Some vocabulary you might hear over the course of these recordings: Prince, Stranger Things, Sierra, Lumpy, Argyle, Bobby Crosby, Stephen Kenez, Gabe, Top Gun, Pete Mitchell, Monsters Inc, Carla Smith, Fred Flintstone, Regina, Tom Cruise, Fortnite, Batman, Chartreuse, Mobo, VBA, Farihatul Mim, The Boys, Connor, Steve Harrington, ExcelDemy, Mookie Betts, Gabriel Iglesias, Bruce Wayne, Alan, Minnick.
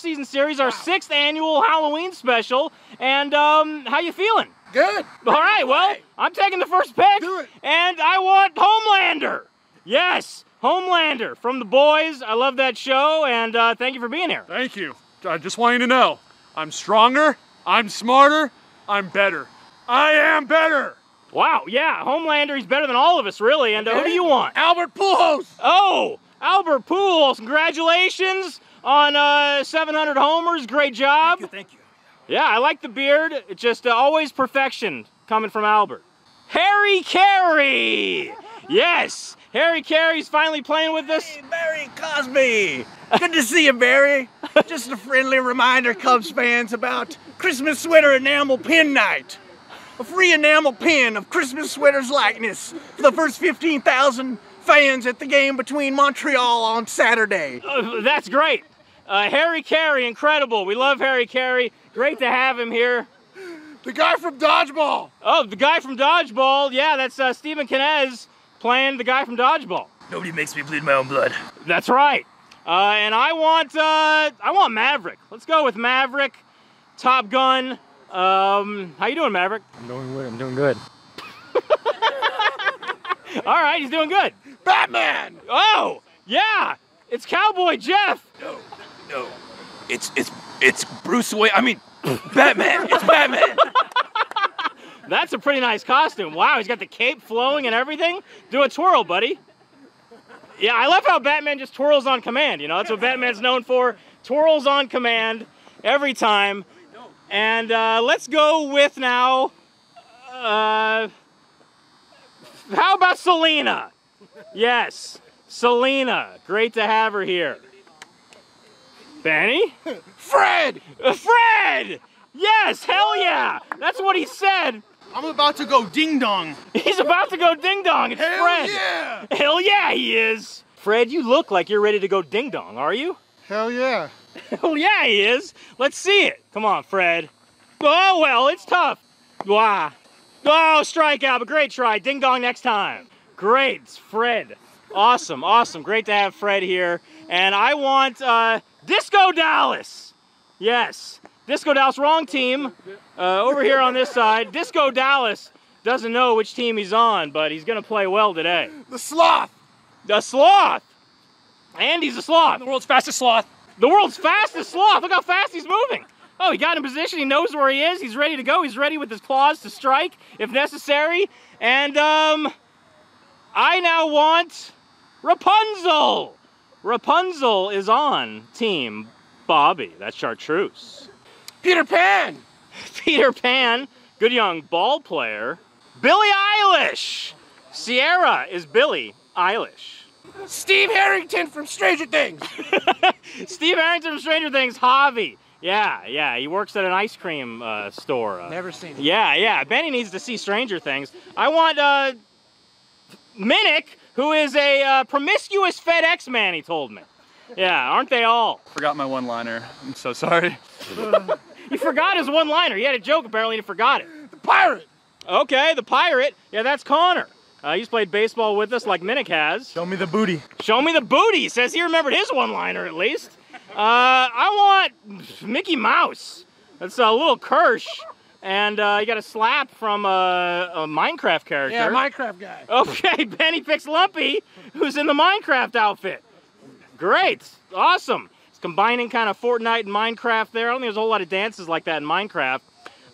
off-season series, our 6th annual Halloween special. And how you feeling? Good. All right, well, I'm taking the first pick. Do it. And I want Homelander. Yes, Homelander from The Boys. I love that show, and thank you for being here. Thank you. I just want you to know, I'm stronger, I'm smarter, I'm better. I am better. Wow, yeah, Homelander, he's better than all of us, really. And who do you want? Albert Pujols. Oh, Albert Pujols, congratulations on 700 homers, great job. Thank you, thank you. Yeah, I like the beard, it's just always perfection coming from Albert. Harry Caray, yes, Harry Carey's finally playing with us. Hey, Barry Cosby, good to see you, Barry. Just a friendly reminder, Cubs fans, about Christmas sweater enamel pin night. A free enamel pin of Christmas sweater's likeness for the first 15,000 fans at the game between Montreal on Saturday. That's great. Harry Caray, incredible. We love Harry Caray. Great to have him here. The guy from Dodgeball. Oh, the guy from Dodgeball. Yeah, that's Stephen Kenez playing the guy from Dodgeball. Nobody makes me bleed my own blood. That's right. And I want Maverick. Let's go with Maverick, Top Gun. How you doing, Maverick? I'm doing good. All right, he's doing good. Batman! Oh, yeah! It's Cowboy Jeff! No. It's Bruce Wayne. I mean, Batman! It's Batman! That's a pretty nice costume. Wow, he's got the cape flowing and everything. Do a twirl, buddy. Yeah, I love how Batman just twirls on command, you know? That's what Batman's known for. Twirls on command every time. And let's go with now, how about Selena? Yes, Selena, great to have her here. Benny? Fred! Fred! Yes, hell yeah, that's what he said. I'm about to go ding-dong. He's about to go ding-dong, it's hell Fred. Yeah. Hell yeah he is. Fred, you look like you're ready to go ding-dong, are you? Hell yeah. Oh yeah, he is. Let's see it. Come on, Fred. Oh well, it's tough. Wow. Oh, strikeout, but great try. Ding dong next time. Great, Fred. Awesome, awesome. Great to have Fred here. And I want Disco Dallas. Yes, Disco Dallas. Wrong team. Over here on this side. Disco Dallas doesn't know which team he's on, but he's gonna play well today. The sloth. The sloth. Andy's a sloth. I'm the world's fastest sloth. The world's fastest sloth. Look how fast he's moving. Oh, he got in position. He knows where he is. He's ready to go. He's ready with his claws to strike if necessary. And I now want Rapunzel. Rapunzel is on Team Bobby. That's Chartreuse. Peter Pan. Peter Pan, good young ball player. Billie Eilish. Sierra is Billie Eilish. Steve Harrington from Stranger Things. Steve Harrington from Stranger Things, Javi. Yeah, he works at an ice cream store. Never seen him. Yeah, Benny needs to see Stranger Things. I want Minnick, who is a promiscuous FedEx man, he told me. Yeah, aren't they all? Forgot my one-liner. I'm so sorry. He forgot his one-liner. He had a joke, apparently, and he forgot it. The pirate. Okay, the pirate. Yeah, that's Connor. He's played baseball with us like Minnick has. Show me the booty. Show me the booty. Says he remembered his one-liner at least. I want Mickey Mouse. That's a little Kirsch. And you got a slap from a Minecraft character. Yeah, Minecraft guy. Okay, Benny picks Lumpy, who's in the Minecraft outfit. Great. Awesome. It's combining kind of Fortnite and Minecraft there. I don't think there's a whole lot of dances like that in Minecraft.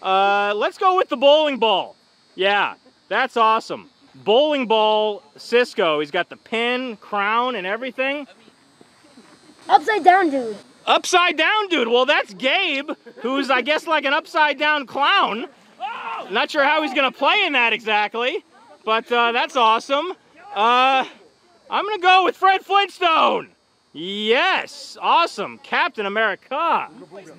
Let's go with the bowling ball. Yeah, that's awesome. Bowling ball Cisco. He's got the pin, crown, and everything. Upside down dude. Upside down dude. Well, that's Gabe, who's, I guess, like an upside down clown. Not sure how he's going to play in that exactly, but that's awesome. I'm going to go with Fred Flintstone. Yes, awesome. Captain America.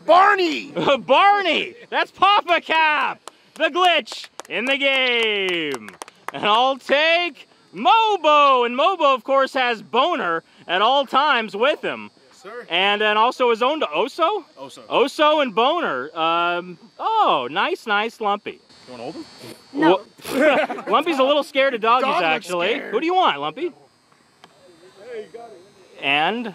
Barney. Barney. That's Papa Cap, the glitch in the game. And I'll take Mobo. And Mobo, of course, has Boner at all times with him. Yes, sir. And then also his own Oso? Oso and Boner. Oh, nice, Lumpy. You want to hold him? No. Lumpy's a little scared of doggies, actually. Who do you want, Lumpy? Hey, you got it. And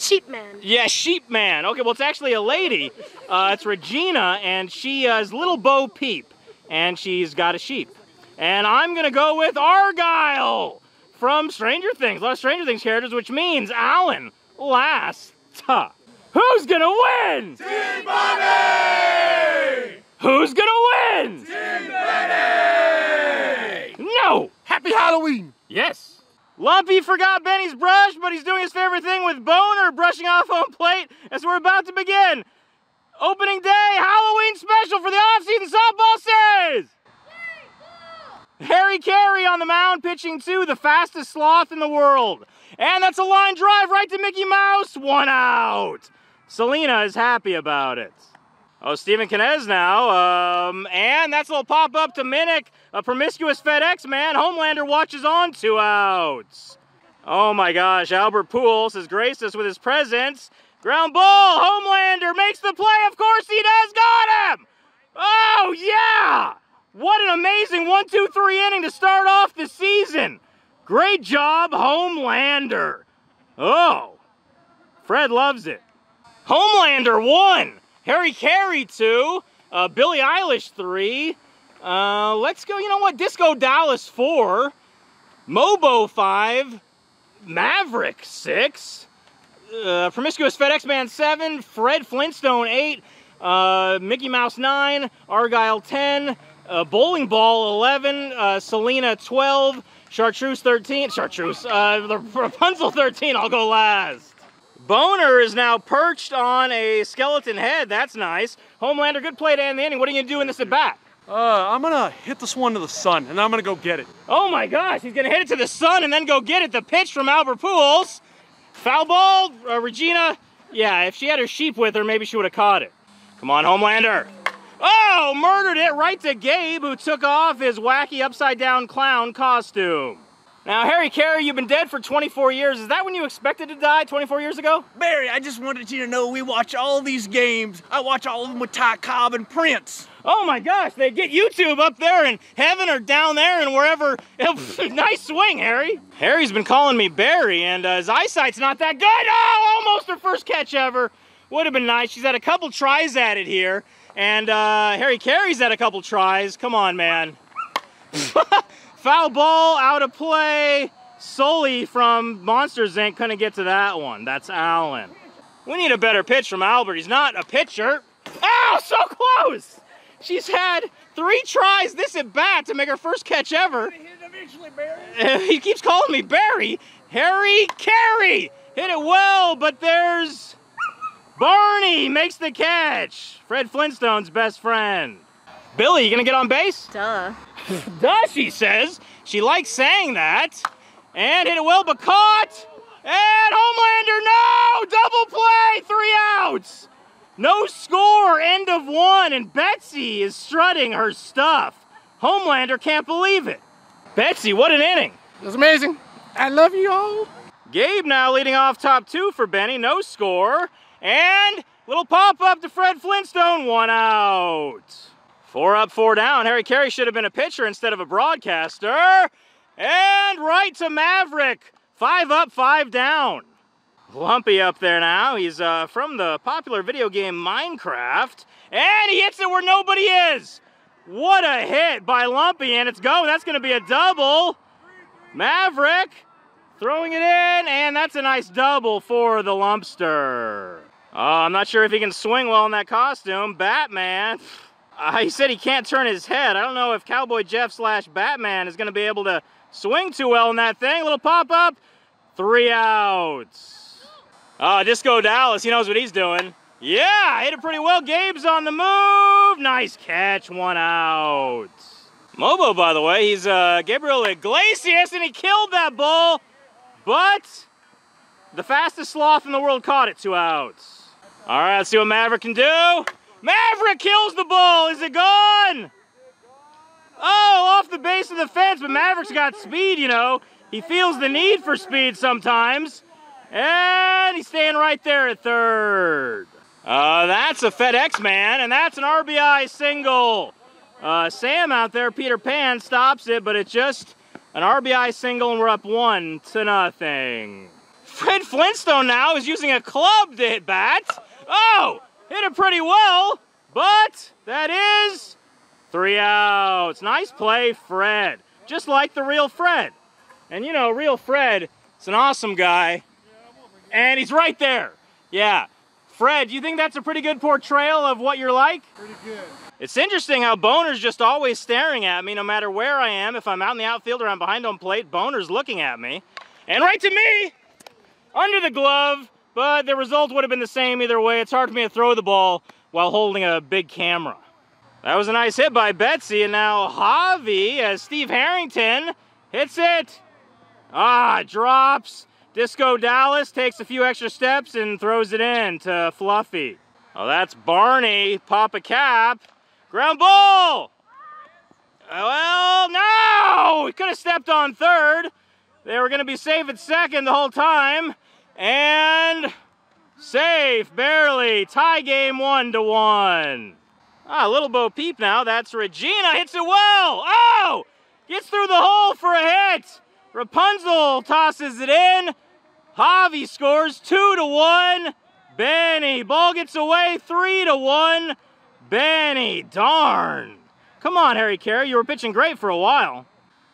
Sheep Man. Yeah, Sheep Man. Okay, well, it's actually a lady. It's Regina, and she is Little Bo Peep, and she's got a sheep. And I'm going to go with Argyle from Stranger Things. A lot of Stranger Things characters, which means Alan last. Who's going to win? Team Bunny! Who's going to win? Team Bunny! No! Happy Halloween! Yes. Lumpy forgot Benny's brush, but he's doing his favorite thing with Boner brushing off home plate, and so we're about to begin opening day Halloween special for the off-season softball series! Yay, Harry Caray on the mound pitching to the fastest sloth in the world. And that's a line drive right to Mickey Mouse, one out! Selena is happy about it. Oh, Stephen Kenez now, and that's a little pop-up to Minnick, a promiscuous FedEx man. Homelander watches on, 2 outs. Oh my gosh, Albert Pujols has graced us with his presence. Ground ball, Homelander makes the play, of course he does, got him! Oh yeah! What an amazing 1-2-3 inning to start off the season. Great job, Homelander. Oh, Fred loves it. Homelander won! Harry Caray 2, Billie Eilish 3, let's go, you know what, Disco Dallas 4, Mobo 5, Maverick 6, Promiscuous FedEx Man 7, Fred Flintstone 8, Mickey Mouse 9, Argyle 10, Bowling Ball 11, Selena 12, Chartreuse 13, Rapunzel 13, I'll go last. Boner is now perched on a skeleton head. That's nice. Homelander, good play to end the inning. What are you going to do in this at bat? I'm going to hit this one to the sun, and I'm going to go get it. Oh my gosh, he's going to hit it to the sun and then go get it. The pitch from Albert Pujols. Foul ball, Regina. Yeah, if she had her sheep with her, maybe she would have caught it. Come on, Homelander. Oh, murdered it right to Gabe, who took off his wacky upside-down clown costume. Now, Harry Caray, you've been dead for 24 years. Is that when you expected to die, 24 years ago? Barry, I just wanted you to know we watch all these games. I watch all of them with Ty Cobb and Prince. Oh my gosh, they get YouTube up there in heaven or down there and wherever. Nice swing, Harry. Harry's been calling me Barry, and his eyesight's not that good. Oh, almost her first catch ever. Would have been nice. She's had a couple tries at it here, and Harry Carey's had a couple tries. Come on, man. Foul ball, out of play. Sully from Monsters, Inc. couldn't get to that one. That's Allen. We need a better pitch from Albert. He's not a pitcher. Oh, so close! She's had 3 tries this at bat to make her first catch ever. He keeps calling me Barry. Harry Caray hit it well, but there's Barney makes the catch. Fred Flintstone's best friend. Billy, you gonna get on base? Duh. Duh, she says. She likes saying that. And hit it well, but caught. And Homelander, no! Double play, 3 outs. No score, end of 1. And Betsy is strutting her stuff. Homelander can't believe it. Betsy, what an inning. It was amazing. I love you all. Gabe now leading off top 2 for Benny. No score. And little pop-up to Fred Flintstone. 1 out. 4 up, 4 down. Harry Caray should have been a pitcher instead of a broadcaster. And right to Maverick. 5 up, 5 down. Lumpy up there now. He's from the popular video game Minecraft. And he hits it where nobody is. What a hit by Lumpy. And it's going. That's going to be a double. Maverick throwing it in. And that's a nice double for the Lumpster. I'm not sure if he can swing well in that costume. Batman. He said he can't turn his head. I don't know if Cowboy Jeff / Batman is going to be able to swing too well in that thing. Little pop-up. 3 outs. Disco Dallas, he knows what he's doing. Yeah, hit it pretty well. Gabe's on the move. Nice catch. 1 out. Mobo, by the way, he's Gabriel Iglesias, and he killed that ball. But the fastest sloth in the world caught it. 2 outs. All right, let's see what Maverick can do. Maverick kills the ball. Is it gone? Oh, off the base of the fence, but Maverick's got speed, you know. He feels the need for speed sometimes. And he's staying right there at 3rd. That's a FedEx man, and that's an RBI single. Sam out there, Peter Pan, stops it, but it's just an RBI single, and we're up 1-0. Fred Flintstone now is using a club to hit bats. Oh, hit it pretty well, but that is 3 outs. Nice play, Fred. Just like the real Fred. And you know, real Fred is an awesome guy, and he's right there. Yeah. Fred, do you think that's a pretty good portrayal of what you're like? Pretty good. It's interesting how Boner's just always staring at me no matter where I am. If I'm out in the outfield or I'm behind home plate, Boner's looking at me. And right to me, under the glove, but the result would have been the same either way. It's hard for me to throw the ball while holding a big camera. That was a nice hit by Betsy, and now Javi, as Steve Harrington, hits it. Ah, drops. Disco Dallas takes a few extra steps and throws it in to Fluffy. Oh, that's Barney, Papa Cap. Ground ball! Well, no! He could have stepped on third. They were gonna be safe at second the whole time. And safe, barely. Tie game 1-1. Ah, little Bo Peep now, that's Regina, hits it well! Oh! Gets through the hole for a hit! Rapunzel tosses it in. Javi scores 2-1. Benny, ball gets away, 3-1. Benny, darn. Come on, Harry Caray, you were pitching great for a while.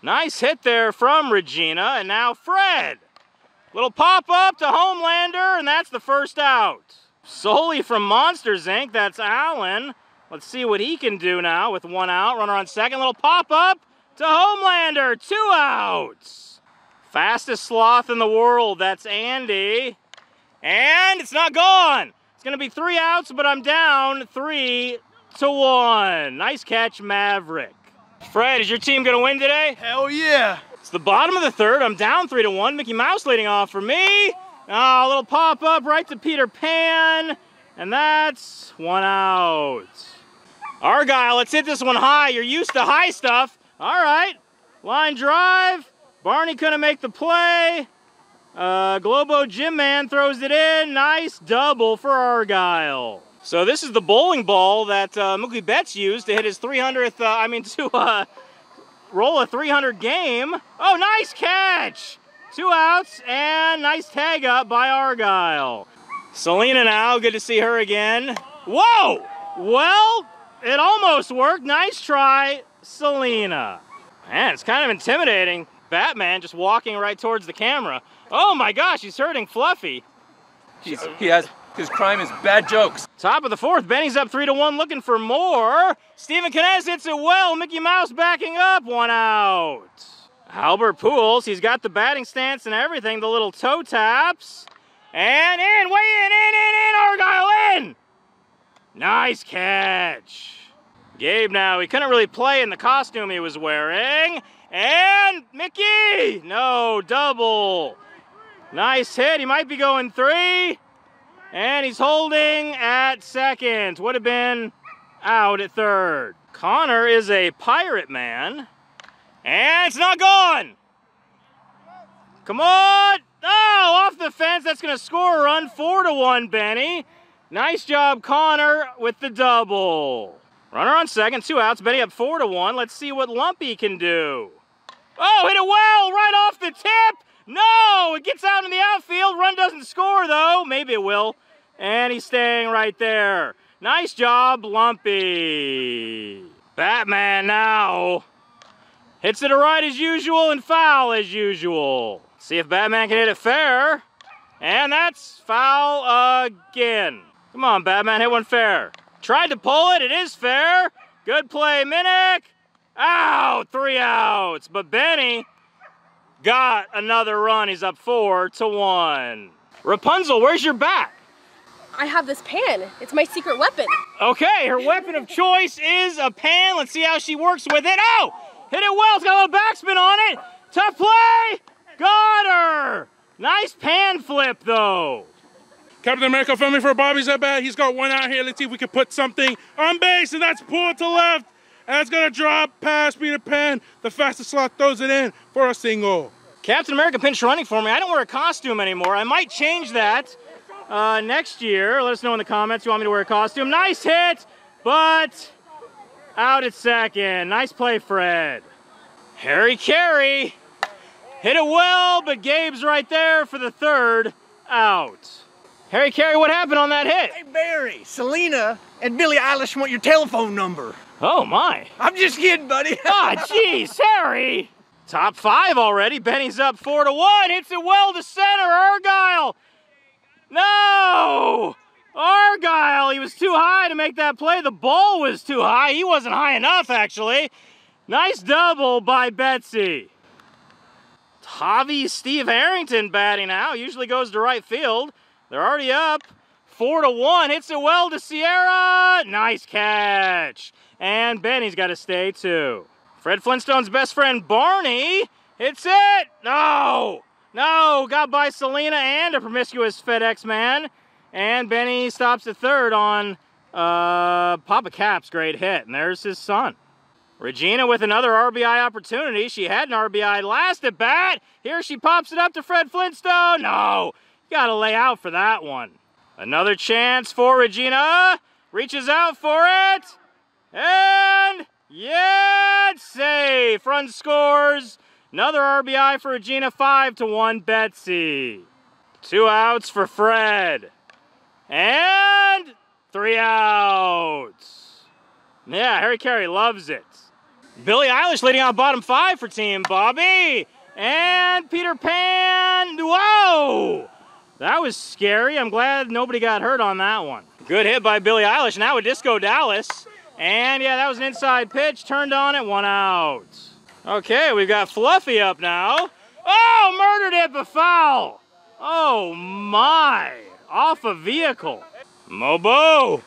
Nice hit there from Regina, and now Fred. Little pop-up to Homelander, and that's the first out. Sully from Monsters, Inc., that's Alan. Let's see what he can do now with 1 out. Runner on second, little pop-up to Homelander, 2 outs. Fastest sloth in the world, that's Andy. And it's not gone. It's gonna be 3 outs, but I'm down 3-1. Nice catch, Maverick. Fred, is your team gonna win today? Hell yeah. It's the bottom of the third, I'm down 3-1. Mickey Mouse leading off for me. Oh, a little pop up right to Peter Pan. And that's 1 out. Argyle, let's hit this one high. You're used to high stuff. All right, line drive. Barney couldn't make the play. Globo Gym Man throws it in. Nice double for Argyle. So this is the bowling ball that Mookie Betts used to hit his 300th, roll a 300 game. Oh, nice catch. 2 outs and nice tag up by Argyle. Selena now, good to see her again. Whoa, well, it almost worked. Nice try, Selena. Man, it's kind of intimidating. Batman just walking right towards the camera. Oh my gosh, he's hurting Fluffy. His crime is bad jokes. Top of the fourth, Benny's up 3-1, looking for more. Stephen Kenez hits it well, Mickey Mouse backing up, 1 out. Albert Pujols, he's got the batting stance and everything, the little toe taps. And in, way in, Argyle in! Nice catch. Gabe now, he couldn't really play in the costume he was wearing. And Mickey, no, double. Nice hit, he might be going 3. And he's holding at second. Would have been out at third. Connor is a pirate man. And it's not gone. Come on. Oh, off the fence. That's going to score a run. 4-1, Benny. Nice job, Connor, with the double. Runner on second, 2 outs. Benny up 4-1. Let's see what Lumpy can do. Oh, hit it well right off the tip. No, it gets out in the outfield. Run doesn't score, though. Maybe it will. And he's staying right there. Nice job, Lumpy. Batman now. Hits it to right as usual and foul as usual. See if Batman can hit it fair. And that's foul again. Come on, Batman, hit one fair. Tried to pull it. It is fair. Good play, Minnick. Out, 3 outs. But Benny got another run. He's up 4-1. Rapunzel, where's your bat? I have this pan. It's my secret weapon. Okay, her weapon of choice is a pan. Let's see how she works with it. Oh, hit it well. It's got a little backspin on it. Tough play. Got her. Nice pan flip, though. Captain America filming for Bobby's at bat. He's got 1 out here. Let's see if we can put something on base, and that's pulled to left. And it's gonna drop past Peter Pan. The fastest slot throws it in for a single. Captain America pinch running for me. I don't wear a costume anymore. I might change that next year. Let us know in the comments you want me to wear a costume. Nice hit, but out at second. Nice play, Fred. Harry Caray Hit it well, but Gabe's right there for the third out. Harry Caray, what happened on that hit? Hey Barry, Selena and Billie Eilish want your telephone number. Oh my. I'm just kidding, buddy. Ah, oh, jeez, Harry. Top five already. Benny's up 4-1. Hits it well to center. Argyle. No! Argyle, he was too high to make that play. The ball was too high. He wasn't high enough, actually. Nice double by Betsy. Javi, Steve Harrington batting now. Usually goes to right field. They're already up 4-1. Hits it well to Sierra. Nice catch. And Benny's got to stay too. Fred Flintstone's best friend Barney hits it. No! No, got by Selena and a promiscuous FedEx man. And Benny stops at third on Papa Cap's great hit. And there's his son. Regina with another RBI opportunity. She had an RBI last at bat. Here she pops it up to Fred Flintstone. No, you gotta lay out for that one. Another chance for Regina. Reaches out for it. And yeah, it's safe. Run scores. Another RBI for Regina, 5-1 Betsy. Two outs for Fred. And three outs. Yeah, Harry Caray loves it. Billie Eilish leading on bottom five for Team Bobby. And Peter Pan, whoa! That was scary. I'm glad nobody got hurt on that one. Good hit by Billie Eilish, now with Disco Dallas. And yeah, that was an inside pitch, turned on it, one out. Okay, we've got Fluffy up now. Oh, murdered it, but foul. Oh my, off a vehicle. Mobo.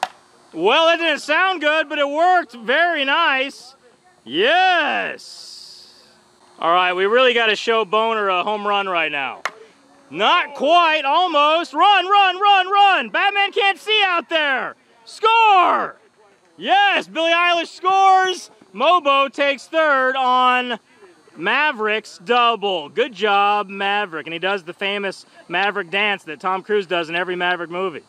Well, it didn't sound good, but it worked. Very nice. Yes. All right, we really got to show Boner a home run right now. Not quite, almost. Run, run, run, run. Batman can't see out there. Score. Yes, Billie Eilish scores. Mobo takes third on Maverick's double. Good job, Maverick. And he does the famous Maverick dance that Tom Cruise does in every Maverick movie.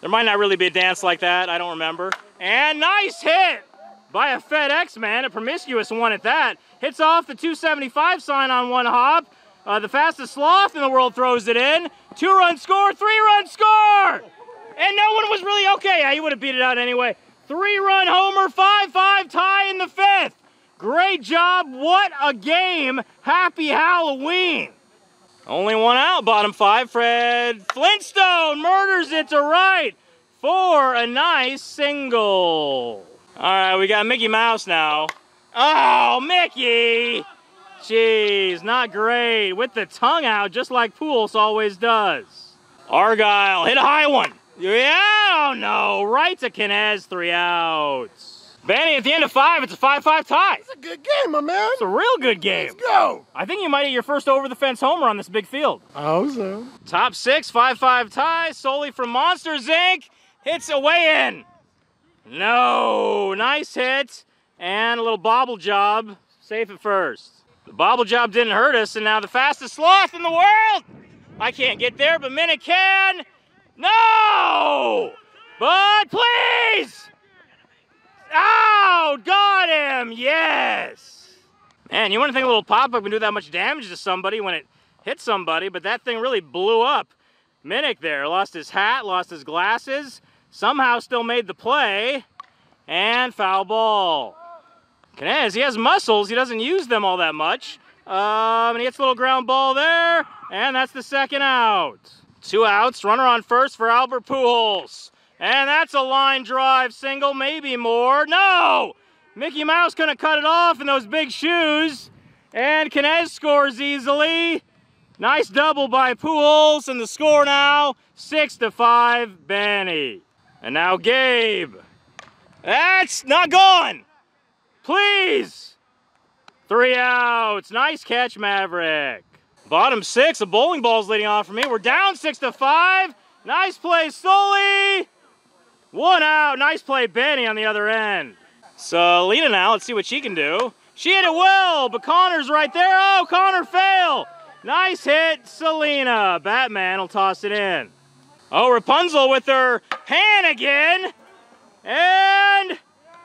There might not really be a dance like that. I don't remember. And nice hit by a FedEx man, a promiscuous one at that. Hits off the 275 sign on one hop. The fastest sloth in the world throws it in. Two-run score, three-run score! And no one was really okay. Yeah, he would have beat it out anyway. Three-run homer, 5-5 tie in the fifth. Great job. What a game. Happy Halloween. Only one out, bottom five. Fred Flintstone murders it to right for a nice single. All right, we got Mickey Mouse now. Oh, Mickey. Jeez, not great. With the tongue out, just like Pujols always does. Argyle, hit a high one. Yeah, oh no, right to Kenez, three outs. Benny, at the end of five, it's a 5-5 tie. It's a good game, my man. It's a real good game. Let's go. I think you might hit your first over-the-fence homer on this big field. I hope so. Top six, 5-5 tie. Sully from Monsters, Inc. hits a way in. No, nice hit. And a little bobble job, safe at first. The bobble job didn't hurt us, and now the fastest sloth in the world. I can't get there, but Minnick can. No! But please! Ow! Got him! Yes! Man, you wouldn't think a little pop-up can do that much damage to somebody when it hits somebody, but that thing really blew up. Minnick there lost his hat, lost his glasses, somehow still made the play, and foul ball. Kenez, he has muscles, he doesn't use them all that much. And he gets a little ground ball there, and that's the second out. Two outs, runner on first for Albert Pujols. And that's a line drive single, maybe more. No! Mickey Mouse couldn't cut it off in those big shoes. And Kenez scores easily. Nice double by Pujols, and the score now, 6-5 Benny. And now Gabe. That's not gone! Please! Three outs, nice catch, Maverick. Bottom six, a bowling ball's leading off for me. We're down 6-5. Nice play, Sully. One out. Nice play, Benny on the other end. Selena now, let's see what she can do. She hit it well, but Connor's right there. Oh, Connor fail. Nice hit, Selena. Batman will toss it in. Oh, Rapunzel with her hand again. And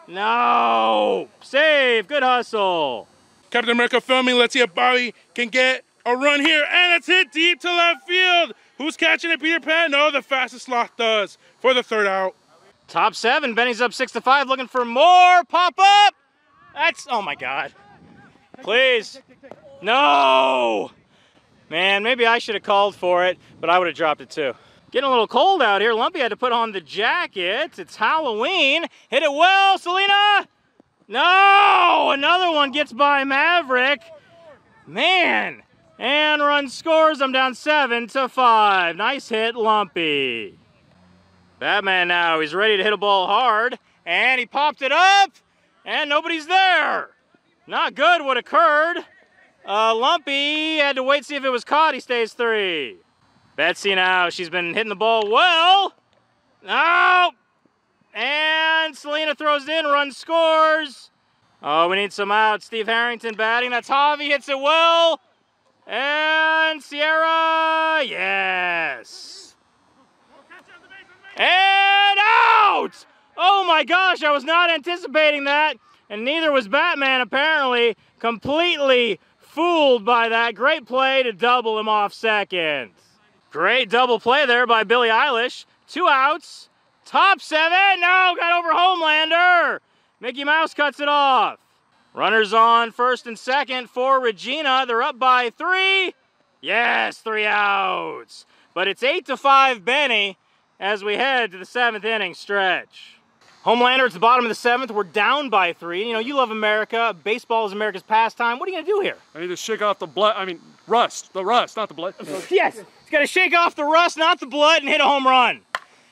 no. Save, good hustle. Captain America filming, let's see if Barry can get A run here, and it's hit deep to left field. Who's catching it, Peter Pan? No, the fastest slot does for the third out. Top seven, Benny's up 6-5, looking for more, pop up. That's, oh my God. Please, no. Man, maybe I should have called for it, but I would have dropped it too. Getting a little cold out here. Lumpy had to put on the jacket. It's Halloween. Hit it well, Selena. No, another one gets by Maverick. Man, and run scores. I'm down 7-5. Nice hit, Lumpy. Batman now, he's ready to hit a ball hard, and he popped it up, and nobody's there. Not good what occurred. Lumpy had to wait to see if it was caught. He stays three. Betsy now, she's been hitting the ball well. No! And Selena throws it in, run scores. Oh, we need some outs. Steve Harrington batting. That's Javi, hits it well. And Sierra, yes. And out! Oh my gosh, I was not anticipating that. And neither was Batman, apparently. Completely fooled by that. Great play to double him off second. Great double play there by Billie Eilish. Two outs. Top seven. No, got over Homelander. Mickey Mouse cuts it off. Runners on first and second for Regina. They're up by three. Yes, three outs. But it's 8-5 Benny as we head to the seventh inning stretch. Homelander, it's the bottom of the seventh. We're down by three. You know, you love America. Baseball is America's pastime. What are you gonna do here? I need to shake off the blood. I mean, rust. The rust, not the blood. Yes. He's got to shake off the rust, not the blood, and hit a home run.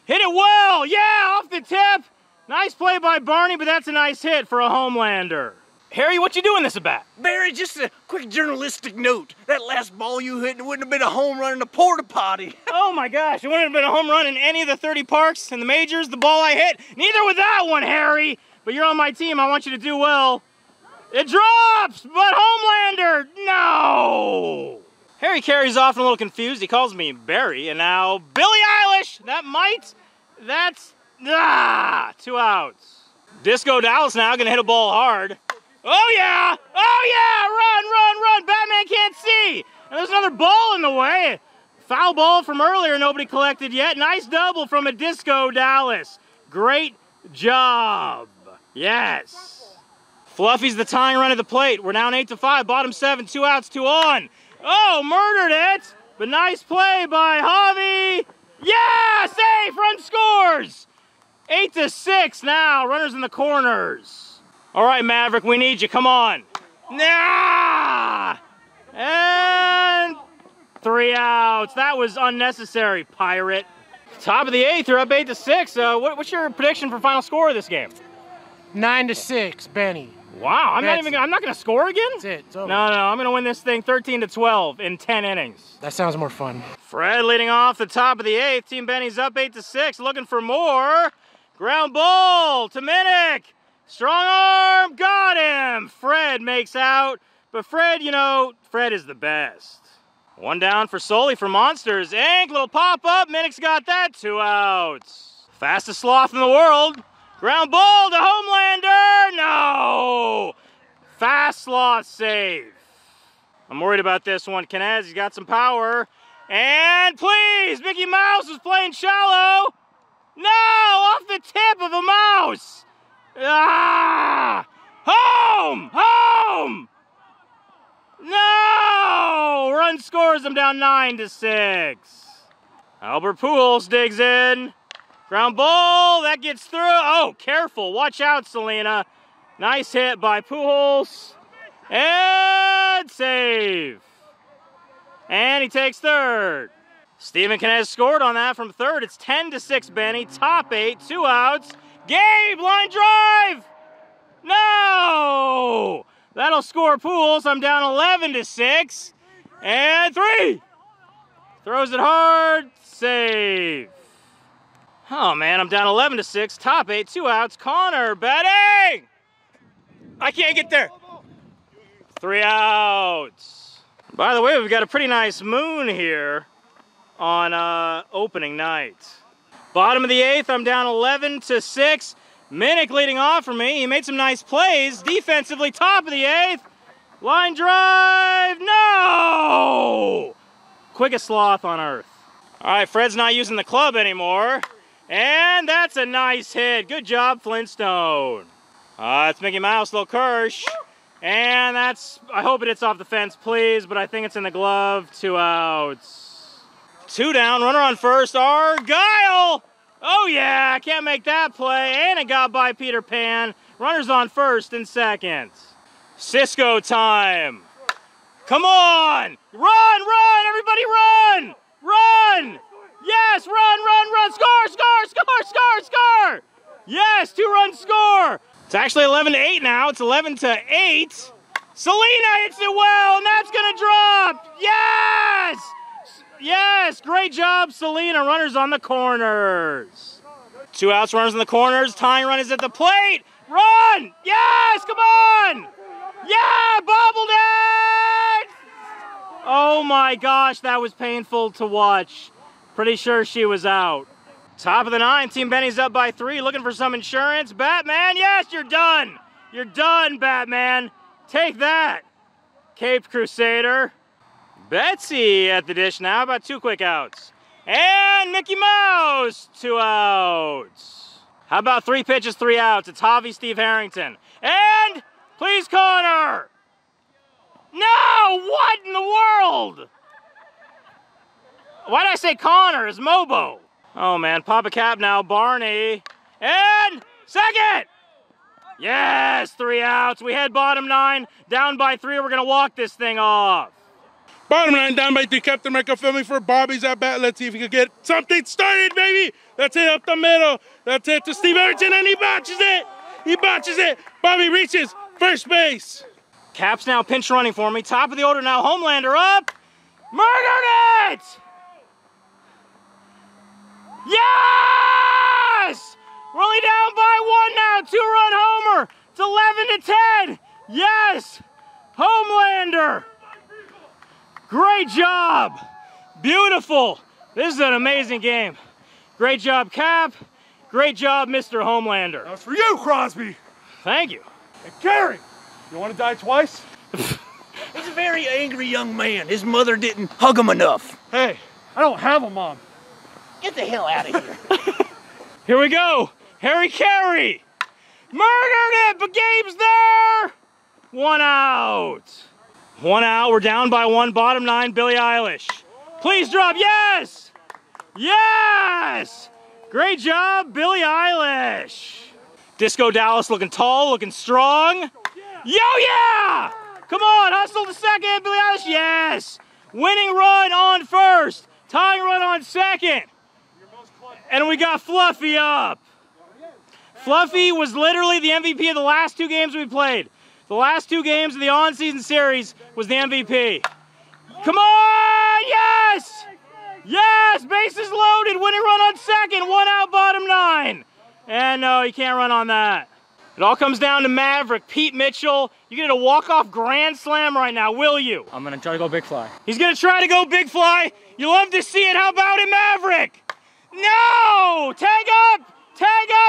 Hit it well, yeah, off the tip. Nice play by Barney, but that's a nice hit for a Homelander. Harry, what you doing this about? Barry, just a quick journalistic note. That last ball you hit wouldn't have been a home run in a porta potty. Oh my gosh, it wouldn't have been a home run in any of the 30 parks and the majors, the ball I hit. Neither with that one, Harry. But you're on my team, I want you to do well. It drops, but Homelander, no! Harry Carey's off and a little confused. He calls me Barry, and now Billie Eilish. Two outs. Disco Dallas now gonna hit a ball hard. Oh yeah, run. Batman can't see. And there's another ball in the way. Foul ball from earlier, nobody collected yet. Nice double from a Disco Dallas. Great job, yes. Fluffy's the tying run at the plate. We're down 8-5, bottom seven, two outs, two on. Oh, murdered it, but nice play by Javi. Yeah, safe, run scores. 8-6 now, runners in the corners. All right, Maverick, we need you, come on. Nah! And three outs. That was unnecessary, Pirate. Top of the eighth, you're up 8-6. What's your prediction for final score of this game? 9-6, Benny. Wow, I'm not gonna score again? That's it, it's over. No, I'm gonna win this thing 13-12 in 10 innings. That sounds more fun. Fred leading off the top of the eighth. Team Benny's up 8-6, looking for more. Ground ball to Minnick. Strong arm, got him. Fred makes out, but Fred, you know, Fred is the best. One down for Sully for Monsters. Inc, little pop up, Minnick's got that, two outs. Fastest sloth in the world. Ground ball to Homelander, no! Fast sloth save. I'm worried about this one. Kenez, he's got some power. And please, Mickey Mouse is playing shallow. No, off the tip of a mouse. Ah! Home! No! Run scores, I'm down 9-6. Albert Pujols digs in. Ground ball, that gets through. Oh, careful, watch out, Selena. Nice hit by Pujols. And save. And he takes third. Stephen Kenez scored on that from third. It's 10-6, Benny. Top eight, two outs. Gabe, line drive. No! That'll score Pujols. I'm down 11-6. And three. Throws it hard, save. Oh man, I'm down 11-6, top eight, two outs, Connor batting! I can't get there. Three outs. By the way, we've got a pretty nice moon here on opening night. Bottom of the eighth, I'm down 11-6. Minnick leading off for me, he made some nice plays defensively, top of the eighth. Line drive, no! Quickest sloth on earth. All right, Fred's not using the club anymore. And that's a nice hit. Good job, Flintstone. It's Mickey Mouse, little Kirsch. And that's, I hope it hits off the fence, please, but I think it's in the glove. 2 outs. 2 down, runner on first, Argyle! Oh yeah, can't make that play, and it got by Peter Pan. Runners on first and second. Cisco time. Come on! Run, run, everybody run! Run! Yes, run, run, run! Score, score, score, score, score! Yes, 2-run score! It's actually 11-8 now. It's 11-8. Selena hits it well, and that's gonna drop! Yes! Yes, great job, Selena. Runners on the corners. 2 outs, runners on the corners. Tying run is at the plate. Run! Yes, come on! Yeah, bobbled it! Oh my gosh, that was painful to watch. Pretty sure she was out. Top of the 9th, Team Benny's up by 3, looking for some insurance. Batman, yes, you're done. You're done, Batman. Take that, Caped Crusader. Betsy at the dish now, about 2 quick outs. And Mickey Mouse, 2 outs. How about 3 pitches, 3 outs? It's Javi, Steve Harrington. And please, Connor. No, what in the world? Why'd I say Connor? It's Mobo. Oh man, Papa Cap now, Barney. And second! Yes, 3 outs. We head bottom 9, down by 3. We're gonna walk this thing off. Bottom 9, down by 3, Captain America filming for Bobby's at bat. Let's see if we can get something started, baby. That's it up the middle. That's it to Steve Harrington, and he botches it. He botches it. Bobby reaches first base. Cap's now pinch running for me. Top of the order now, Homelander up. Murdered it! Yes! We're only down by 1 now. 2-run homer. It's 11-10. Yes! Homelander. Great job. Beautiful. This is an amazing game. Great job, Cap. Great job, Mr. Homelander. That was for you, Crosby. Thank you. And Carrie, you want to die twice? He's a very angry young man. His mother didn't hug him enough. Hey, I don't have a mom. Get the hell out of here. Here we go. Harry Caray. Murdered it, but Gabe's there. 1 out. 1 out, we're down by 1, bottom 9, Billie Eilish. Please drop, yes! Yes! Great job, Billie Eilish. Disco Dallas looking tall, looking strong. Yo, yeah! Come on, hustle to second, Billie Eilish, yes! Winning run on first, tying run on second. And we got Fluffy up. Fluffy was literally the MVP of the last 2 games we played. The last 2 games of the on-season series was the MVP. Come on, yes! Yes, base is loaded, winning run on second, 1 out, bottom 9. And no, you can't run on that. It all comes down to Maverick, Pete Mitchell. You get a walk-off grand slam right now, will you? I'm gonna try to go big fly. He's gonna try to go big fly. You love to see it, how about it, Maverick? No, tag up,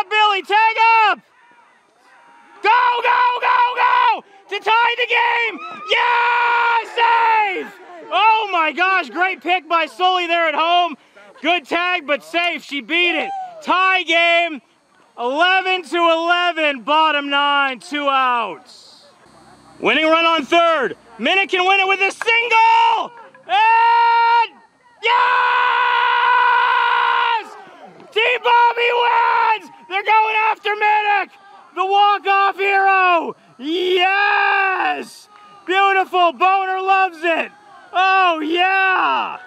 Billy, tag up! Go, go, go, go! To tie the game! Yeah! Save! Oh my gosh, great pick by Sully there at home. Good tag, but safe. She beat it. Tie game, 11-11, bottom 9, 2 outs. Winning run on third. Minnick can win it with a single! And... yes! Team Bobby wins! They're going after Minnick! The walk-off hero! Yes! Beautiful, Boner loves it! Oh yeah!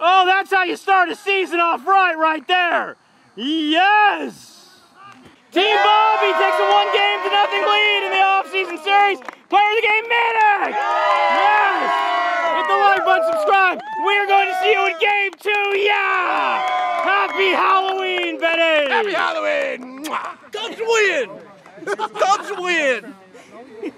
Oh, that's how you start a season off right there! Yes! Team Bobby takes a 1-0 lead in the off-season series! Player of the game, Minnick! Yes! Hit the like button, subscribe! We are going to see you in Game 2, yeah! Happy Halloween, Benny! Happy Halloween! Cubs win! Cubs win!